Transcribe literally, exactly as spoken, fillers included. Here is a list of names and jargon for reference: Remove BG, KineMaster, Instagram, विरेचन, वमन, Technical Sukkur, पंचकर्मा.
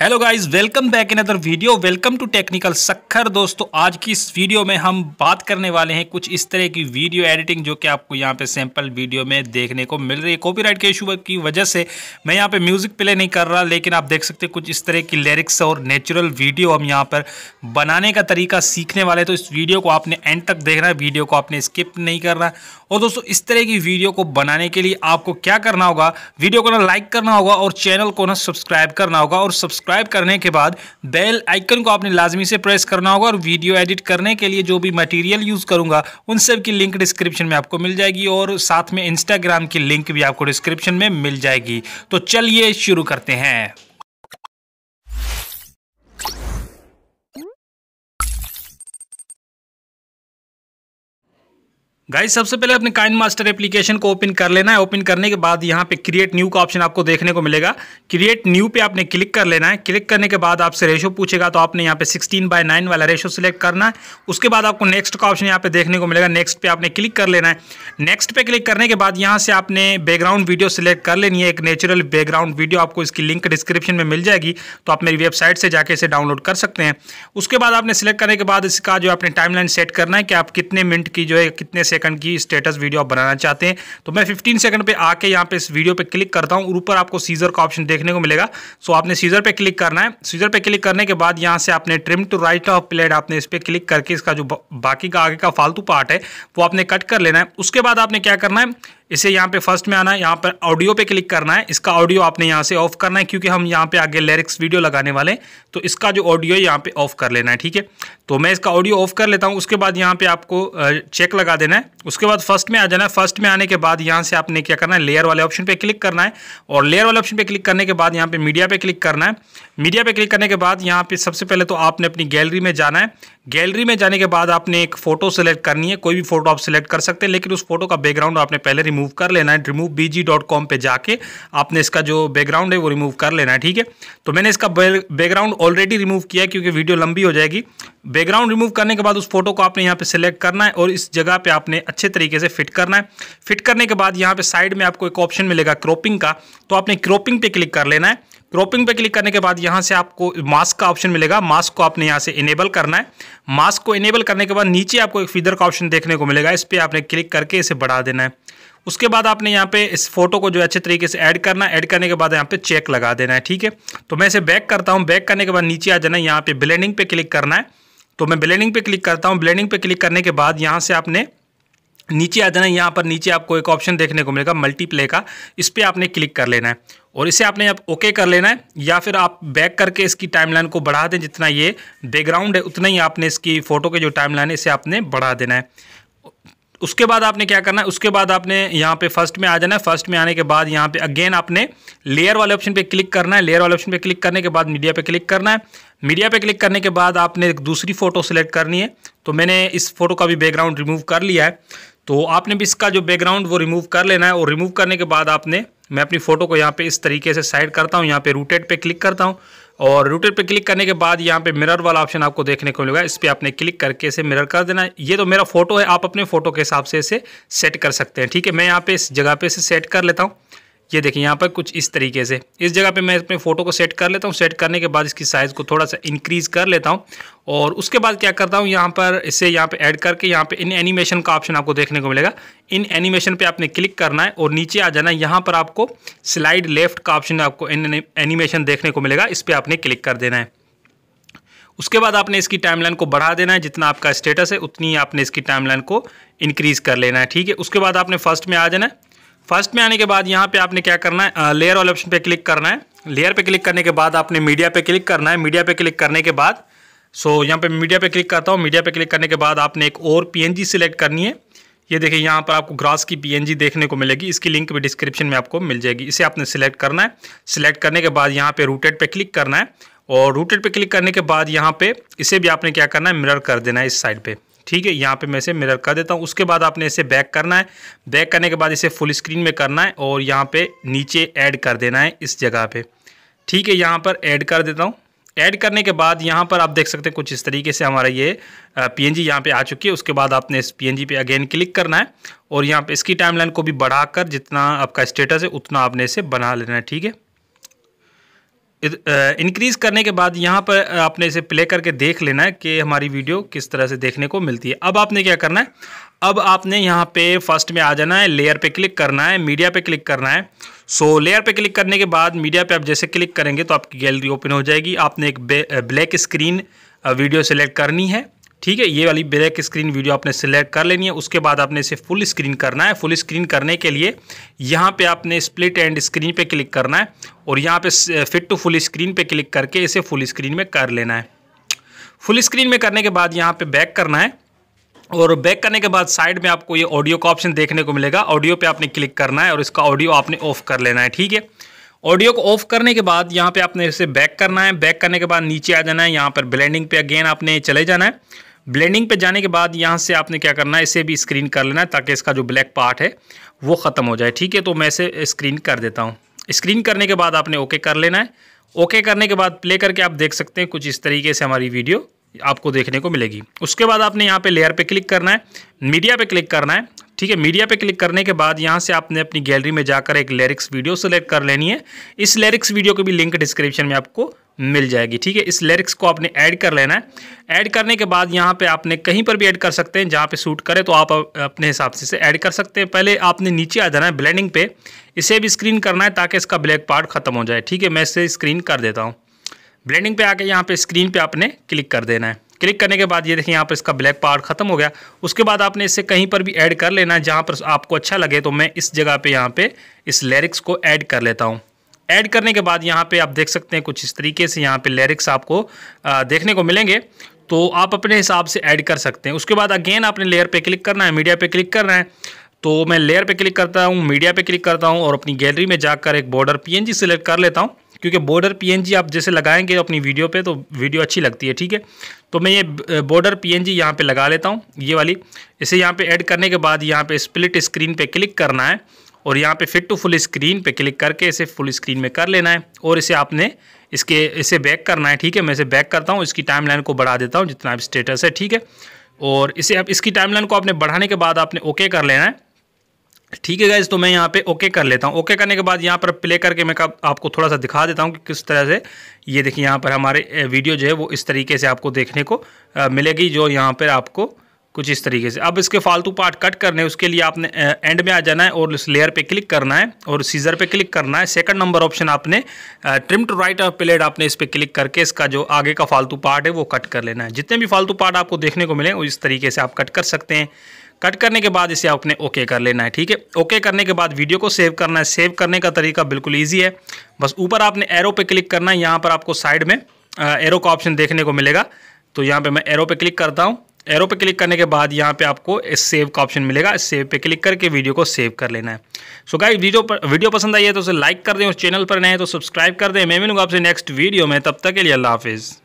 Hello guys, welcome back in other video. Welcome to technical Sakkhar. दोस्तों, आज की इस वीडियो में हम बात करने वाले हैं कुछ इस तरह की वीडियो एडिटिंग जो कि आपको यहां पे सैंपल वीडियो में देखने को मिल रही है। कॉपीराइट के इशू की वजह से मैं यहां पे म्यूज़िक प्ले नहीं कर रहा, लेकिन आप देख सकते हैं कुछ इस तरह की लिरिक्स और नेचुरल वीडियो हम यहाँ पर बनाने का तरीका सीखने वाले हैं। तो इस वीडियो को आपने एंड तक देखना है, वीडियो को आपने स्किप नहीं करना। और दोस्तों, इस तरह की वीडियो को बनाने के लिए आपको क्या करना होगा, वीडियो को ना लाइक करना होगा और चैनल को ना सब्सक्राइब करना होगा। और सब्सक्राइब करने के बाद बेल आइकन को आपने लाजमी से प्रेस करना होगा। और वीडियो एडिट करने के लिए जो भी मटेरियल यूज़ करूंगा उन सब की लिंक डिस्क्रिप्शन में आपको मिल जाएगी, और साथ में इंस्टाग्राम की लिंक भी आपको डिस्क्रिप्शन में मिल जाएगी। तो चलिए शुरू करते हैं। गाइस, सबसे पहले अपने काइनमास्टर एप्लीकेशन को ओपन कर लेना है। ओपन करने के बाद यहाँ पे क्रिएट न्यू का ऑप्शन आपको देखने को मिलेगा। क्रिएट न्यू पे आपने क्लिक कर लेना है। क्लिक करने के बाद आपसे रेशो पूछेगा, तो आपने यहाँ पे सोलह बाय नौ वाला रेशो सिलेक्ट करना है। उसके बाद आपको नेक्स्ट का ऑप्शन यहाँ पे देखने को मिलेगा, नेक्स्ट पे आपने क्लिक कर लेना है। नेक्स्ट पे क्लिक करने के बाद यहाँ से आपने बैकग्राउंड वीडियो सिलेक्ट कर लेनी है, एक नेचुरल बैकग्राउंड वीडियो। आपको इसकी लिंक डिस्क्रिप्शन में मिल जाएगी, तो आप मेरी वेबसाइट से जाके इसे डाउनलोड कर सकते हैं। उसके बाद आपने सिलेक्ट करने के बाद इसका जो आपने टाइमलाइन सेट करना है कि आप कितने मिनट की जो है कितने सेकंड की स्टेटस वीडियो आप बनाना चाहते हैं। तो मैं पंद्रह सेकंड पे आके यहाँ पे इस वीडियो पे क्लिक करता हूँ। ऊपर आपको सीजर का ऑप्शन देखने को मिलेगा, सो आपने सीजर पे क्लिक करना है। सीजर पे क्लिक करने के बाद यहाँ से आपने trim to right of playhead, आपने इस पे क्लिक करके इसका जो बाकी का आगे का फालतू पार्ट है वो आपने कट कर लेना है। उसके बाद आपने क्या करना है, इसे यहाँ पे फर्स्ट में आना है, यहाँ पर ऑडियो पे क्लिक करना है। इसका ऑडियो आपने यहाँ से ऑफ करना है, क्योंकि हम यहाँ पे आगे लिरिक्स वीडियो लगाने वाले हैं, तो इसका जो ऑडियो है यहाँ पे ऑफ कर लेना है। ठीक है, तो मैं इसका ऑडियो ऑफ कर लेता हूँ। उसके बाद यहाँ पे आपको चेक लगा देना है। उसके बाद फर्स्ट में आ जाना है। फर्स्ट में आने के बाद यहाँ से आपने क्या करना है, लेयर वाले ऑप्शन पर क्लिक करना है। और लेयर वाले ऑप्शन पर क्लिक करने के बाद यहाँ पे मीडिया पर क्लिक करना है। मीडिया पर क्लिक करने के बाद यहाँ पर सबसे पहले तो आपने अपनी गैलरी में जाना है। गैलरी में जाने के बाद आपने एक फोटो सेलेक्ट करनी है, कोई भी फोटो आप सिलेक्ट कर सकते हैं, लेकिन उस फोटो का बैकग्राउंड आपने पहले रिमूव कर लेना है। रिमूव बीजी डॉट कॉम पर जाके आपने इसका जो बैकग्राउंड है वो रिमूव कर लेना है। ठीक है, तो मैंने इसका बैकग्राउंड ऑलरेडी रिमूव किया है, क्योंकि वीडियो लंबी हो जाएगी। बैकग्राउंड रिमूव करने के बाद उस फोटो को आपने यहाँ पे सिलेक्ट करना है और इस जगह पे आपने अच्छे तरीके से फिट करना है। फिट करने के बाद यहाँ पे साइड में आपको एक ऑप्शन मिलेगा क्रॉपिंग का, तो आपने क्रॉपिंग पे क्लिक कर लेना है। क्रॉपिंग पे क्लिक करने के बाद यहाँ से आपको मास्क का ऑप्शन मिलेगा, मास्क को आपने यहाँ से इनेबल करना है। मास्क को इनेबल करने के बाद नीचे आपको एक फीडर का ऑप्शन देखने को मिलेगा, इस पर आपने क्लिक करके इसे बढ़ा देना है। उसके बाद आपने यहाँ पे इस फोटो को जो अच्छे तरीके से ऐड करना है। ऐड करने के बाद यहाँ पे चेक लगा देना है। ठीक है, तो मैं इसे बैक करता हूँ। बैक करने के बाद नीचे आ जाना है, यहाँ पे ब्लेंडिंग पे क्लिक करना है। तो मैं ब्लेंडिंग पे क्लिक करता हूँ। ब्लेंडिंग पे क्लिक करने के बाद यहाँ से आपने नीचे आ जाना है। यहाँ पर नीचे आपको एक ऑप्शन देखने को मिलेगा मल्टीप्ले का, इस पर आपने क्लिक कर लेना है और इसे आपने आप ओके कर लेना है। या फिर आप बैक करके इसकी टाइमलाइन को बढ़ा दें, जितना ये बैकग्राउंड है उतना ही आपने इसकी फ़ोटो के जो टाइमलाइन है इसे आपने बढ़ा देना है। उसके बाद आपने क्या करना है, उसके बाद आपने यहाँ पे फर्स्ट में आ जाना है। फर्स्ट में आने के बाद यहाँ पे अगेन आपने लेयर वाले ऑप्शन पे क्लिक करना है। लेयर वाले ऑप्शन पे क्लिक करने के बाद मीडिया पे क्लिक करना है। मीडिया पे क्लिक करने के बाद आपने एक दूसरी फ़ोटो सेलेक्ट करनी है। तो मैंने इस फोटो का भी बैकग्राउंड रिमूव कर लिया है, तो आपने भी इसका जो बैकग्राउंड वो रिमूव कर लेना है। और रिमूव करने के बाद आपने मैं अपनी फ़ोटो को यहाँ पे इस तरीके से साइड करता हूँ। यहाँ पे रोटेट पे क्लिक करता हूँ और रोटेट पे क्लिक करने के बाद यहाँ पे मिरर वाला ऑप्शन आपको देखने को मिलेगा, इस पर आपने क्लिक करके इसे मिरर कर देना है। ये तो मेरा फोटो है, आप अपने फ़ोटो के हिसाब से इसे सेट कर सकते हैं। ठीक है, मैं यहाँ पे इस जगह पे इसे सेट कर लेता हूँ। ये देखिए यहाँ पर कुछ इस तरीके से इस जगह पे मैं अपने फ़ोटो को सेट कर लेता हूँ। सेट करने के बाद इसकी साइज़ को थोड़ा सा इंक्रीज़ कर लेता हूँ। और उसके बाद क्या करता हूँ, यहाँ पर इसे यहाँ पे ऐड करके यहाँ पे इन एनिमेशन का ऑप्शन आपको देखने को मिलेगा। इन एनिमेशन पे आपने क्लिक करना है और नीचे आ जाना है। यहाँ पर आपको स्लाइड लेफ्ट का ऑप्शन आपको इन एनिमेशन देखने को मिलेगा, इस पर आपने क्लिक कर देना है। उसके बाद आपने इसकी टाइमलाइन को बढ़ा देना है, जितना आपका स्टेटस है उतनी आपने इसकी टाइमलाइन को इंक्रीज़ कर लेना है। ठीक है, उसके बाद आपने फर्स्ट में आ जाना है। फर्स्ट में आने के बाद यहाँ पे आपने क्या करना है, लेयर वाले ऑप्शन पे क्लिक करना है। लेयर पे क्लिक करने के बाद आपने मीडिया पे क्लिक करना है। मीडिया पे क्लिक करने के बाद सो यहाँ पे मीडिया पे क्लिक करता हूँ। मीडिया पे क्लिक करने के बाद आपने एक और पीएनजी सिलेक्ट करनी है। ये देखिए यहाँ पर आपको ग्रास की पीएनजी देखने को मिलेगी, इसकी लिंक भी डिस्क्रिप्शन में आपको मिल जाएगी। इसे आपने सिलेक्ट करना है। सिलेक्ट करने के बाद यहाँ पर रोटेट पे क्लिक करना है और रोटेट पे क्लिक करने के बाद यहाँ पे इसे भी आपने क्या करना है, मिरर कर देना है इस साइड पर। ठीक है, यहाँ पे मैं इसे मिरर कर देता हूँ। उसके बाद आपने इसे बैक करना है। बैक करने के बाद इसे फुल स्क्रीन में करना है और यहाँ पे नीचे ऐड कर देना है इस जगह पे। ठीक है, यहाँ पर ऐड कर देता हूँ। ऐड करने के बाद यहाँ पर आप देख सकते हैं कुछ इस तरीके से हमारा ये पी एन जी यहाँ पर आ चुकी है। उसके बाद आपने इस पी एन जी पे अगेन क्लिक करना है और यहाँ पर इसकी टाइमलाइन को भी बढ़ाकर जितना आपका स्टेटस है उतना आपने इसे बना लेना है। ठीक है, इंक्रीज़ करने के बाद यहाँ पर आपने इसे प्ले करके देख लेना है कि हमारी वीडियो किस तरह से देखने को मिलती है। अब आपने क्या करना है, अब आपने यहाँ पे फर्स्ट में आ जाना है, लेयर पे क्लिक करना है, मीडिया पे क्लिक करना है। सो लेयर पे क्लिक करने के बाद मीडिया पे आप जैसे क्लिक करेंगे तो आपकी गैलरी ओपन हो जाएगी। आपने एक ब्लैक स्क्रीन वीडियो सेलेक्ट करनी है, ठीक है, ये वाली ब्लैक स्क्रीन वीडियो आपने सेलेक्ट कर लेनी है। उसके बाद आपने इसे फुल स्क्रीन करना है। फुल स्क्रीन करने के लिए यहाँ पे आपने स्प्लिट एंड स्क्रीन पे क्लिक करना है और यहाँ पे फिट टू फुल स्क्रीन पे क्लिक करके इसे फुल स्क्रीन में कर लेना है। फुल स्क्रीन में करने के बाद यहाँ पे बैक करना है और बैक करने के बाद साइड में आपको ये ऑडियो का ऑप्शन देखने को मिलेगा। ऑडियो पर आपने क्लिक करना है और इसका ऑडियो आपने ऑफ कर लेना है, ठीक है। ऑडियो को ऑफ करने के बाद यहाँ पे आपने इसे बैक करना है। बैक करने के बाद नीचे आ जाना है, यहाँ पर ब्लेंडिंग पे अगेन आपने चले जाना है। ब्लेंडिंग पे जाने के बाद यहाँ से आपने क्या करना है, इसे भी स्क्रीन कर लेना है ताकि इसका जो ब्लैक पार्ट है वो ख़त्म हो जाए, ठीक है। तो मैं इसे स्क्रीन कर देता हूँ। स्क्रीन करने के बाद आपने ओके कर लेना है। ओके करने के बाद प्ले करके आप देख सकते हैं कुछ इस तरीके से हमारी वीडियो आपको देखने को मिलेगी। उसके बाद आपने यहाँ पे लेयर पे क्लिक करना है, मीडिया पे क्लिक करना है, ठीक है। मीडिया पे क्लिक करने के बाद यहाँ से आपने अपनी गैलरी में जाकर एक लिरिक्स वीडियो सेलेक्ट कर लेनी है। इस लिरिक्स वीडियो की भी लिंक डिस्क्रिप्शन में आपको मिल जाएगी, ठीक है। इस लिरिक्स को आपने ऐड कर लेना है। ऐड करने के बाद यहाँ पे आपने कहीं पर भी ऐड कर सकते हैं, जहाँ पे सूट करे तो आप अपने हिसाब से इसे ऐड कर सकते हैं। पहले आपने नीचे आ जाना है ब्लेंडिंग पे, इसे भी स्क्रीन करना है ताकि इसका ब्लैक पार्ट खत्म हो जाए, ठीक है। मैं इसे स्क्रीन कर देता हूँ। ब्लेंडिंग पे आके यहाँ पे स्क्रीन पे आपने क्लिक कर देना है। क्लिक करने के बाद ये देखिए यहाँ पर इसका ब्लैक पार्ट खत्म हो गया। उसके बाद आपने इसे कहीं पर भी ऐड कर लेना है जहाँ पर आपको अच्छा लगे। तो मैं इस जगह पे यहाँ पे इस लिरिक्स को ऐड कर लेता हूँ। ऐड करने के बाद यहाँ पे आप देख सकते हैं कुछ इस तरीके से यहाँ पे लिरिक्स आपको देखने को मिलेंगे, तो आप अपने हिसाब से ऐड कर सकते हैं। उसके बाद अगेन आपने लेयर पे क्लिक करना है, मीडिया पे क्लिक करना है। तो मैं लेयर पे क्लिक करता हूँ, मीडिया पे क्लिक करता हूँ और अपनी गैलरी में जाकर एक बॉर्डर पीएनजी सिलेक्ट कर लेता हूँ, क्योंकि बॉर्डर पीएनजी आप जैसे लगाएंगे अपनी वीडियो पे तो वीडियो अच्छी लगती है, ठीक है। तो मैं ये बॉर्डर पीएनजी यहाँ पे लगा लेता हूँ, ये वाली। इसे यहाँ पे ऐड करने के बाद यहाँ पे स्प्लिट स्क्रीन पे क्लिक करना है और यहाँ पे फिट टू फुल स्क्रीन पे क्लिक करके इसे फुल स्क्रीन में कर लेना है और इसे आपने इसके इसे बैक करना है, ठीक है। मैं इसे बैक करता हूँ, इसकी टाइमलाइन को बढ़ा देता हूँ जितना स्टेटस है, ठीक है। और इसे आप इसकी टाइमलाइन को आपने बढ़ाने के बाद आपने ओके कर लेना है, ठीक है गाइज। तो मैं यहाँ पे ओके कर लेता हूँ। ओके करने के बाद यहाँ पर प्ले करके मैं आपको थोड़ा सा दिखा देता हूँ कि किस तरह से ये देखिए यहाँ पर हमारे वीडियो जो है वो इस तरीके से आपको देखने को मिलेगी, जो यहाँ पर आपको कुछ इस तरीके से। अब इसके फालतू पार्ट कट करने हैं, उसके लिए आपने एंड में आ जाना है और इस लेयर पे क्लिक करना है और सीजर पे क्लिक करना है। सेकंड नंबर ऑप्शन आपने trim to right of playhead, आपने इस पे क्लिक करके इसका जो आगे का फालतू पार्ट है वो कट कर लेना है। जितने भी फालतू पार्ट आपको देखने को मिले वो इस तरीके से आप कट कर सकते हैं। कट करने के बाद इसे आपने ओके कर लेना है, ठीक है। ओके करने के बाद वीडियो को सेव करना है। सेव करने का तरीका बिल्कुल ईजी है, बस ऊपर आपने एरो पे क्लिक करना है। यहाँ पर आपको साइड में एरो का ऑप्शन देखने को मिलेगा, तो यहाँ पे मैं एरो पे क्लिक करता हूँ। एरो पे क्लिक करने के बाद यहाँ पे आपको इस सेव का ऑप्शन मिलेगा, इस सेव पे क्लिक करके वीडियो को सेव कर लेना है। सो गाइस वीडियो पर वीडियो पसंद आई है तो उसे लाइक कर दें, उस चैनल पर नए हैं तो सब्सक्राइब कर दें। मैं मिलूंगा आपसे नेक्स्ट वीडियो में, तब तक के लिए अल्लाह हाफिज़।